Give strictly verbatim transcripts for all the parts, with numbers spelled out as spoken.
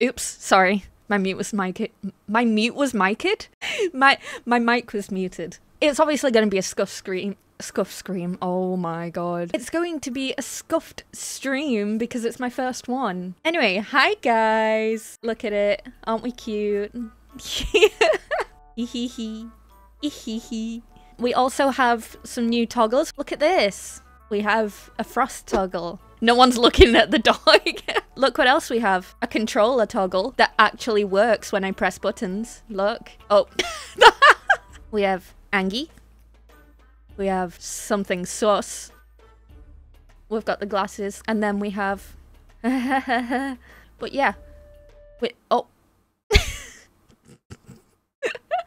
Oops, sorry. My mute was my kid. My mute was my kid? My my mic was muted. It's obviously going to be a scuff scream. Scuff scream. Oh my god. It's going to be a scuffed stream because it's my first one. Anyway, hi guys. Look at it. Aren't we cute? We also have some new toggles. Look at this. We have a frost toggle. No one's looking at the dog. Look what else we have. A controller toggle that actually works when I press buttons. Look. Oh. We have Angie. We have something sus. We've got the glasses. And then we have... But yeah. Wait. Oh.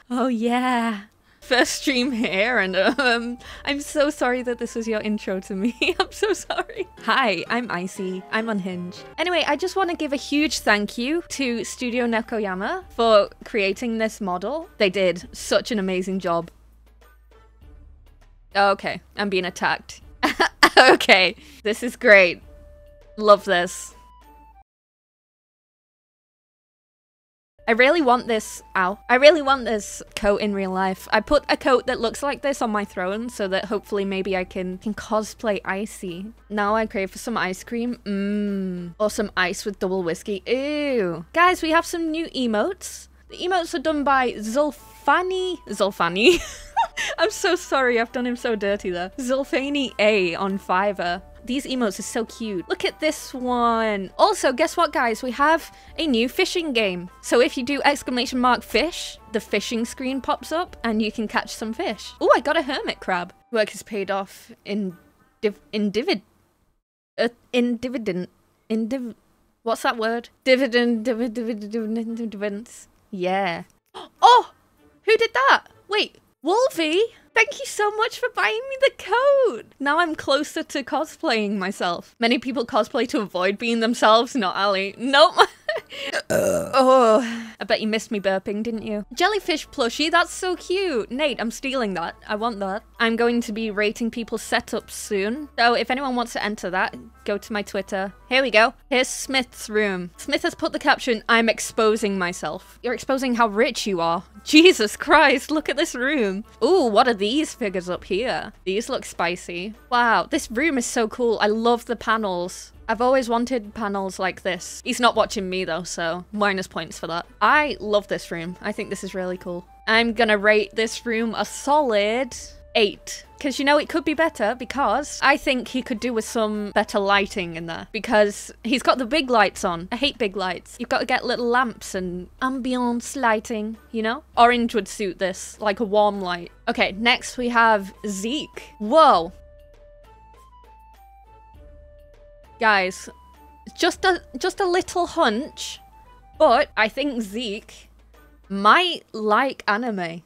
Oh yeah. First stream here, and um, I'm so sorry that this was your intro to me. I'm so sorry. Hi, I'm Icy. I'm on Hinge. Anyway, I just want to give a huge thank you to Studio Nekoyama for creating this model. They did such an amazing job. Okay, I'm being attacked. Okay, this is great. Love this. I really want this, ow, I really want this coat in real life. I put a coat that looks like this on my throne so that hopefully maybe I can, can cosplay Icy. Now I crave for some ice cream, mmm, or some ice with double whiskey, ew. Guys, we have some new emotes. The emotes are done by Zulfani, Zulfani. I'm so sorry, I've done him so dirty there. Zulfani A on Fiverr. These emotes are so cute. Look at this one. Also, guess what, guys? We have a new fishing game. So if you do exclamation mark fish, the fishing screen pops up and you can catch some fish. Oh, I got a hermit crab. Work is paid off in div in divid uh, in dividend in div what's that word? Dividend divid divid divid dividends. Yeah. Oh, who did that? Wait, Wolfie. Thank you so much for buying me the code! Now I'm closer to cosplaying myself. Many people cosplay to avoid being themselves, not Ali. Nope! Oh, I bet you missed me burping, didn't you? Jellyfish plushie, that's so cute! Nate, I'm stealing that. I want that. I'm going to be rating people's setups soon. So if anyone wants to enter that, go to my Twitter. Here we go. Here's Smith's room. Smith has put the caption, I'm exposing myself. You're exposing how rich you are. Jesus Christ, look at this room. Ooh, what are these figures up here? These look spicy. Wow, this room is so cool. I love the panels. I've always wanted panels like this. He's not watching me though, so minus points for that. I love this room. I think this is really cool. I'm gonna rate this room a solid eight. Because you know it could be better, because I think he could do with some better lighting in there. Because he's got the big lights on. I hate big lights. You've got to get little lamps and ambience lighting, you know? Orange would suit this, like a warm light. Okay, next we have Zeke. Whoa. Guys, just a, just a little hunch, but I think Zeke might like anime.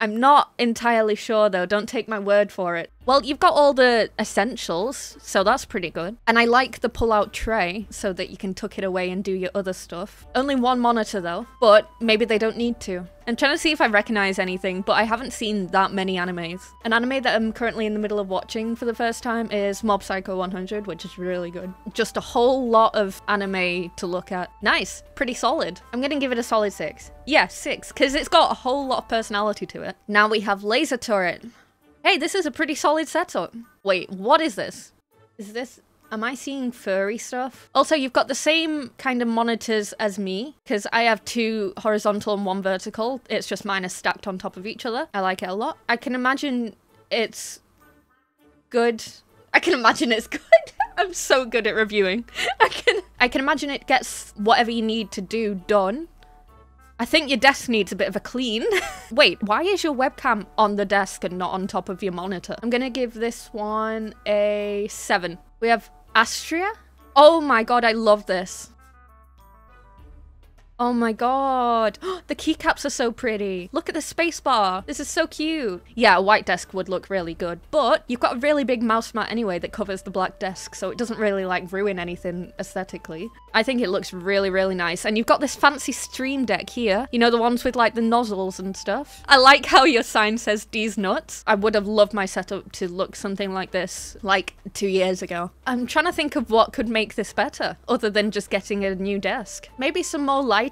I'm not entirely sure though, don't take my word for it. Well, you've got all the essentials, so that's pretty good. And I like the pull-out tray so that you can tuck it away and do your other stuff. Only one monitor though, but maybe they don't need to. I'm trying to see if I recognize anything, but I haven't seen that many animes. An anime that I'm currently in the middle of watching for the first time is Mob Psycho one hundred, which is really good. Just a whole lot of anime to look at. Nice, pretty solid. I'm gonna give it a solid six. Yeah, six, because it's got a whole lot of personality to it. Now we have Laser Turret. Hey, this is a pretty solid setup. Wait, what is this? Is this... Am I seeing furry stuff? Also, you've got the same kind of monitors as me, because I have two horizontal and one vertical. It's just mine is stacked on top of each other. I like it a lot. I can imagine it's good. I can imagine it's good. I'm so good at reviewing. I can, I can imagine it gets whatever you need to do done. I think your desk needs a bit of a clean. Wait, why is your webcam on the desk and not on top of your monitor? I'm gonna give this one a seven. We have Astria. Oh my god, I love this. Oh my god. The keycaps are so pretty. Look at the spacebar. This is so cute. Yeah, a white desk would look really good, but you've got a really big mouse mat anyway that covers the black desk, so it doesn't really like ruin anything aesthetically. I think it looks really, really nice. And you've got this fancy stream deck here. You know, the ones with like the nozzles and stuff. I like how your sign says D's nuts. I would have loved my setup to look something like this like two years ago. I'm trying to think of what could make this better other than just getting a new desk. Maybe some more light.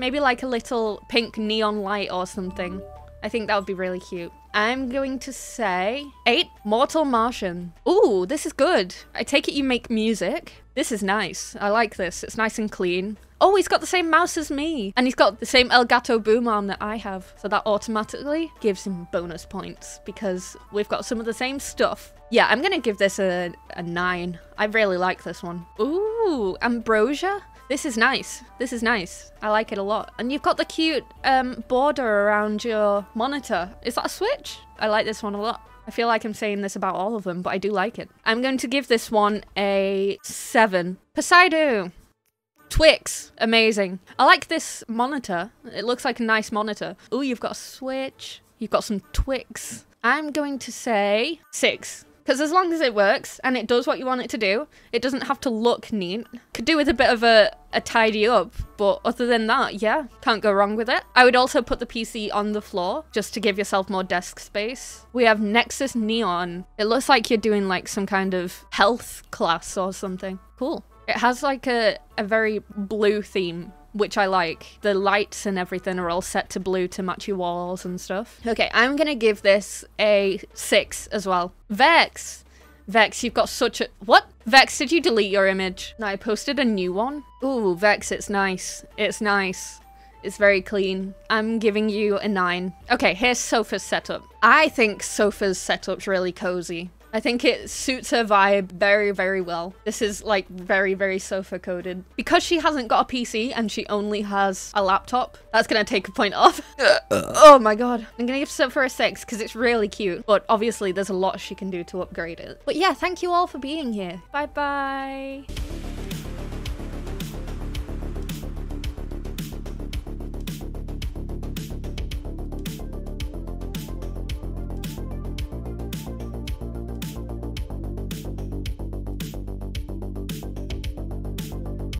Maybe like a little pink neon light or something. I think that would be really cute. I'm going to say eight, Mortal Martian. Ooh, this is good. I take it you make music. This is nice. I like this. It's nice and clean. Oh, he's got the same mouse as me. And he's got the same Elgato boom arm that I have. So that automatically gives him bonus points because we've got some of the same stuff. Yeah, I'm going to give this a, a nine. I really like this one. Ooh, Ambrosia. This is nice. This is nice. I like it a lot. And you've got the cute um, border around your monitor. Is that a switch? I like this one a lot. I feel like I'm saying this about all of them, but I do like it. I'm going to give this one a seven. Poseidon. Twix. Amazing. I like this monitor. It looks like a nice monitor. Ooh, you've got a switch. You've got some Twix. I'm going to say six. Because as long as it works and it does what you want it to do, it doesn't have to look neat. Could do with a bit of a, a tidy up, but other than that, yeah, can't go wrong with it. I would also put the P C on the floor just to give yourself more desk space. We have Nexus Neon. It looks like you're doing like some kind of health class or something. Cool. It has like a, a very blue theme, which I like. The lights and everything are all set to blue to match your walls and stuff. Okay, I'm gonna give this a six as well. Vex! Vex, you've got such a- what? Vex, did you delete your image? No, I posted a new one. Ooh, Vex, it's nice. It's nice. It's very clean. I'm giving you a nine. Okay, here's Sofa's setup. I think Sofa's setup's really cozy. I think it suits her vibe very, very well. This is like very, very sofa coded. Because she hasn't got a P C and she only has a laptop, that's gonna take a point off. Oh my god. I'm gonna give Sofa a six because it's really cute. But obviously there's a lot she can do to upgrade it. But yeah, thank you all for being here. Bye bye.